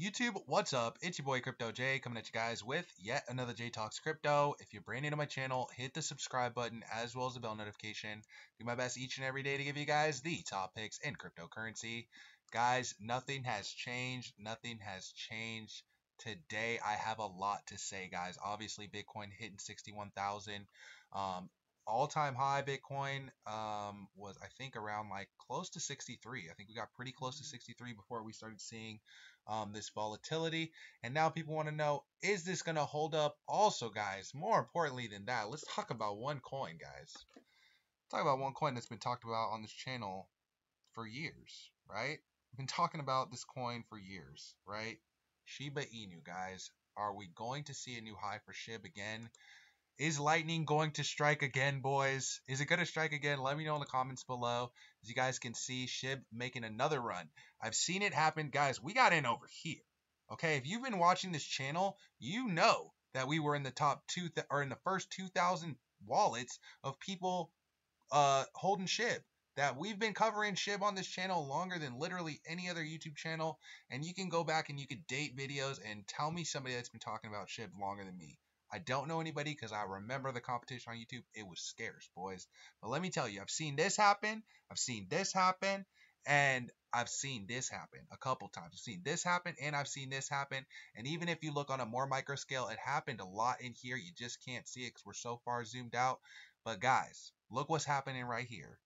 YouTube, what's up? It's your boy Crypto J coming at you guys with yet another J Talks Crypto. If you're brand new to my channel, hit the subscribe button as well as the bell notification. Do my best each and every day to give you guys the top picks in cryptocurrency. Guys, nothing has changed. Nothing has changed. Today, I have a lot to say, guys. Obviously, Bitcoin hitting 61,000. All-time high Bitcoin was, I think, around like close to 63. I think we got pretty close to 63 before we started seeing this volatility. And now people want to know, is this going to hold up? Also, guys, more importantly than that, let's talk about one coin, guys. Talk about one coin that's been talked about on this channel for years, right? We've been talking about this coin for years, right? Shiba Inu, guys. Are we going to see a new high for SHIB again? Is lightning going to strike again, boys? Is it going to strike again? Let me know in the comments below. As you guys can see, SHIB making another run. I've seen it happen. Guys, we got in over here. Okay, if you've been watching this channel, you know that we were in the top two or in the first 2,000 wallets of people holding SHIB. That we've been covering SHIB on this channel longer than literally any other YouTube channel. And you can go back and you can date videos and tell me somebody that's been talking about SHIB longer than me. I don't know anybody because I remember the competition on YouTube. It was scarce, boys. But let me tell you, I've seen this happen. I've seen this happen. And I've seen this happen a couple times. I've seen this happen and I've seen this happen. And even if you look on a more micro scale, it happened a lot in here. You just can't see it because we're so far zoomed out. But guys, look what's happening right here.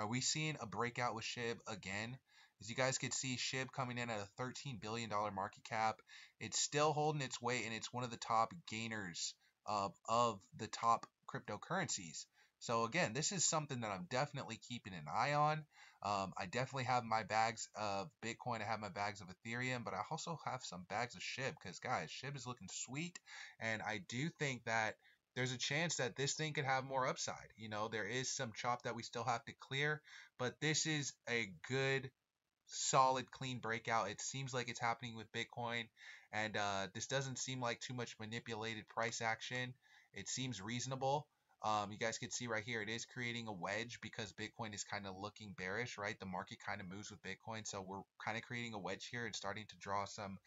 Are we seeing a breakout with SHIB again? As you guys could see, SHIB coming in at a $13 billion market cap. It's still holding its weight, and it's one of the top gainers of the top cryptocurrencies. So again, this is something that I'm definitely keeping an eye on. I definitely have my bags of Bitcoin. I have my bags of Ethereum, but I also have some bags of SHIB because, guys, SHIB is looking sweet, and I do think that there's a chance that this thing could have more upside. You know, there is some chop that we still have to clear, but this is a good, solid, clean breakout. It seems like it's happening with Bitcoin, and this doesn't seem like too much manipulated price action. It seems reasonable. You guys can see right here, it is creating a wedge because Bitcoin is kind of looking bearish, right? The market kind of moves with Bitcoin, so we're kind of creating a wedge here and starting to draw some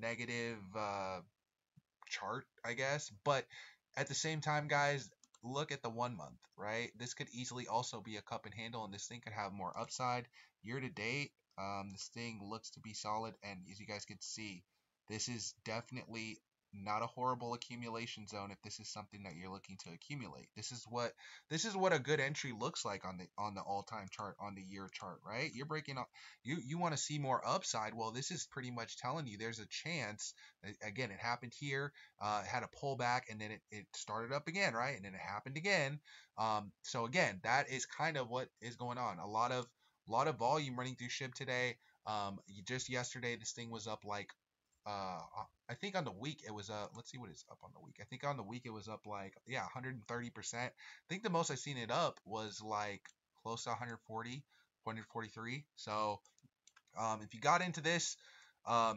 negative chart, I guess. But at the same time, guys, look at the 1 month, right? This could easily also be a cup and handle, and this thing could have more upside. Year to date, this thing looks to be solid, and as you guys can see, this is definitely not a horrible accumulation zone if this is something that you're looking to accumulate. This is what a good entry looks like on the all-time chart, on the year chart, right? You're breaking up, you want to see more upside. Well, this is pretty much telling you there's a chance. Again, it happened here, it had a pullback, and then it started up again, right? And then it happened again. So again, that is kind of what is going on. A lot of volume running through SHIB today. Just yesterday this thing was up like I think on the week it was let's see what it's up on the week. I think on the week it was up like, yeah, 130%. I think the most I've seen it up was like close to 140, 143. So if you got into this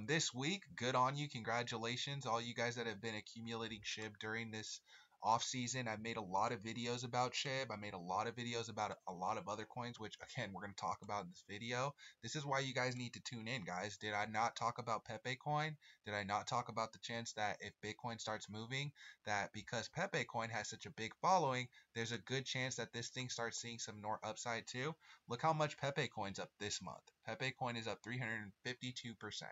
this week, good on you. Congratulations, all you guys that have been accumulating SHIB during this off season. I've made a lot of videos about SHIB. I made a lot of videos about a lot of other coins, which again we're going to talk about in this video. This is why you guys need to tune in, guys. Did I not talk about Pepe Coin? Did I not talk about the chance that if Bitcoin starts moving, that because Pepe Coin has such a big following, there's a good chance that this thing starts seeing some more upside too? Look how much Pepe Coin's up this month. Pepe Coin is up 352%.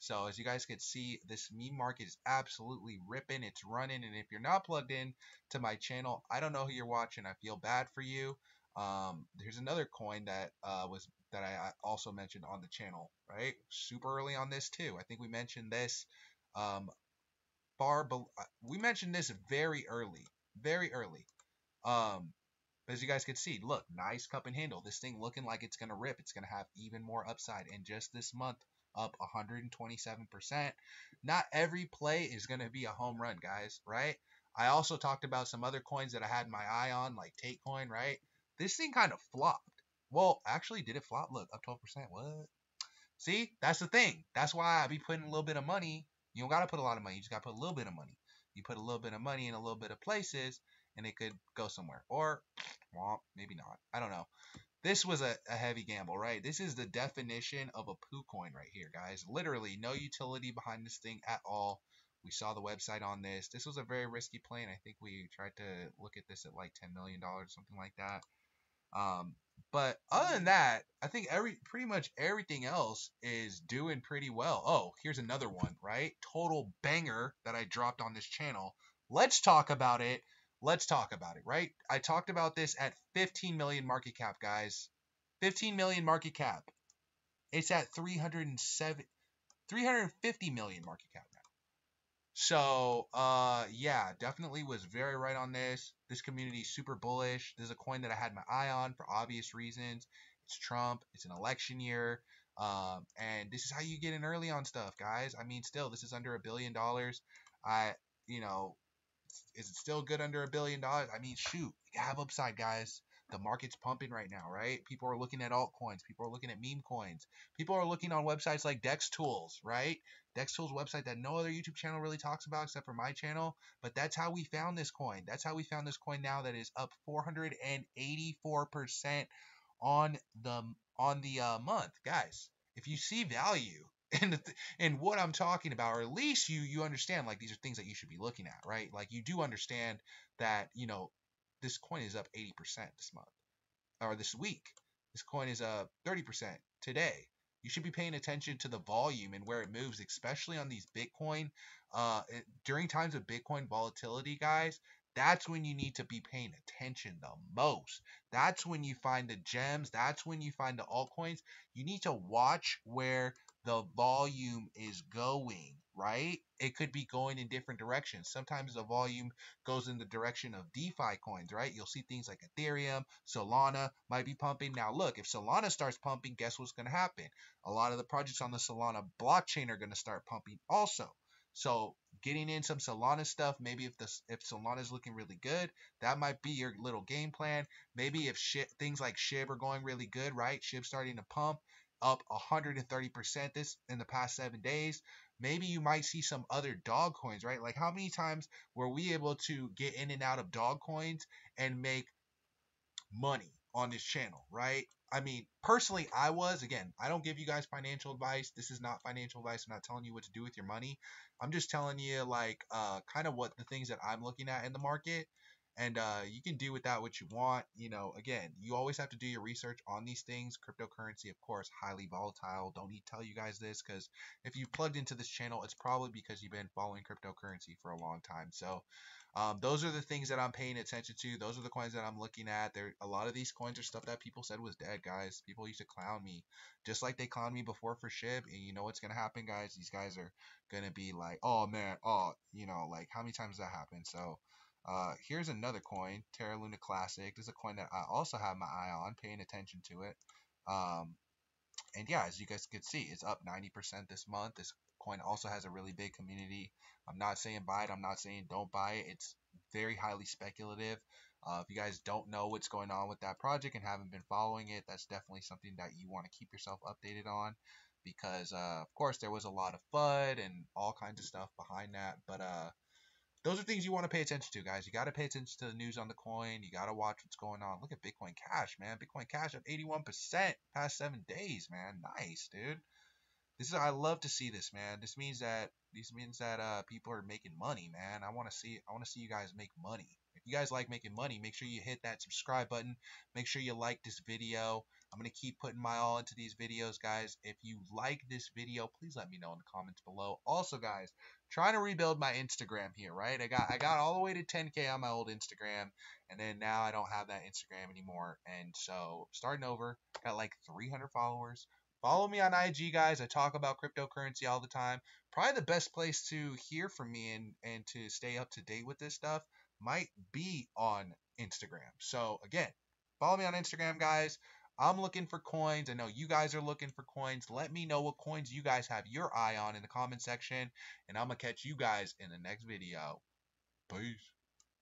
So as you guys can see, this meme market is absolutely ripping. It's running. And if you're not plugged in to my channel, I don't know who you're watching. I feel bad for you. There's another coin that I also mentioned on the channel, right? Super early on this too. I think we mentioned this very early, very early. As you guys can see, look, nice cup and handle. This thing looking like it's gonna rip. It's gonna have even more upside. And just this month, up 127%. Not every play is going to be a home run, guys, right? I also talked about some other coins that I had my eye on, like Tatecoin, right? This thing kind of flopped. Well, actually, did it flop? Look, up 12%. What? See, that's the thing. That's why I be putting a little bit of money. You don't got to put a lot of money. You just got to put a little bit of money. You put a little bit of money in a little bit of places, and it could go somewhere. Or, well, maybe not. I don't know. This was a heavy gamble, right? This is the definition of a poo coin right here, guys. Literally no utility behind this thing at all. We saw the website on this. This was a very risky play, and I think we tried to look at this at like $10 million, something like that. But other than that, I think pretty much everything else is doing pretty well. Oh, here's another one, right? Total banger that I dropped on this channel. Let's talk about it. Let's talk about it, right? I talked about this at 15 million market cap, guys. 15 million market cap. It's at 350 million market cap now. So, yeah, definitely was very right on this. This community is super bullish. This is a coin that I had my eye on for obvious reasons. It's Trump. It's an election year. And this is how you get in early on stuff, guys. I mean, still, this is under $1 billion. You know, is it still good under $1 billion? I mean, shoot, you have upside, guys. The market's pumping right now, right? People are looking at altcoins. People are looking at meme coins. People are looking on websites like DexTools, right? DexTools website that no other YouTube channel really talks about except for my channel. But that's how we found this coin. That's how we found this coin now that is up 484% on the month, guys. If you see value in what I'm talking about, or at least you understand, like, these are things that you should be looking at, right? Like, you do understand that, you know, this coin is up 80% this month, or this week. This coin is up 30% today. You should be paying attention to the volume and where it moves, especially on these Bitcoin. During times of Bitcoin volatility, guys, that's when you need to be paying attention the most. That's when you find the gems. That's when you find the altcoins. You need to watch where the volume is going, right? It could be going in different directions. Sometimes the volume goes in the direction of DeFi coins, right? You'll see things like Ethereum, Solana might be pumping. Now, look, if Solana starts pumping, guess what's going to happen? A lot of the projects on the Solana blockchain are going to start pumping also. So getting in some Solana stuff, maybe if Solana is looking really good, that might be your little game plan. Maybe if things like SHIB are going really good, right? SHIB starting to pump up 130% this in the past 7 days. Maybe you might see some other dog coins, right? Like, how many times were we able to get in and out of dog coins and make money on this channel, right? I mean, personally, I was. Again, I don't give you guys financial advice. This is not financial advice. I'm not telling you what to do with your money. I'm just telling you, like, kind of what the things that I'm looking at in the market. And you can do with that what you want. You know, again, you always have to do your research on these things. Cryptocurrency, of course, highly volatile. Don't need to tell you guys this, because if you plugged into this channel, it's probably because you've been following cryptocurrency for a long time. So those are the things that I'm paying attention to. Those are the coins that I'm looking at. A lot of these coins are stuff that people said was dead, guys. People used to clown me, just like they clowned me before for SHIB. And you know what's going to happen, guys? These guys are going to be like, oh, man, oh, you know, like, how many times that happened? So here's another coin, Terra Luna Classic. This is a coin that I also have my eye on, paying attention to it. And yeah, as you guys can see, it's up 90% this month. This coin also has a really big community. I'm not saying buy it. I'm not saying don't buy it. It's very highly speculative. If you guys don't know what's going on with that project and haven't been following it, that's definitely something that you want to keep yourself updated on, because, of course, there was a lot of FUD and all kinds of stuff behind that. But, those are things you want to pay attention to, guys. You got to pay attention to the news on the coin. You got to watch what's going on. Look at Bitcoin Cash, man. Bitcoin Cash up 81% past 7 days, man. Nice, dude. I love to see this, man. This means that people are making money, man. I want to see you guys make money. If you guys like making money, make sure you hit that subscribe button. Make sure you like this video. I'm going to keep putting my all into these videos, guys. If you like this video, please let me know in the comments below. Also, guys, trying to rebuild my Instagram here, right? I got all the way to 10K on my old Instagram, and then now I don't have that Instagram anymore. And so, starting over, got like 300 followers. Follow me on IG, guys. I talk about cryptocurrency all the time. Probably the best place to hear from me and to stay up to date with this stuff might be on Instagram. So, again, follow me on Instagram, guys. I'm looking for coins. I know you guys are looking for coins. Let me know what coins you guys have your eye on in the comment section. And I'm going to catch you guys in the next video. Peace.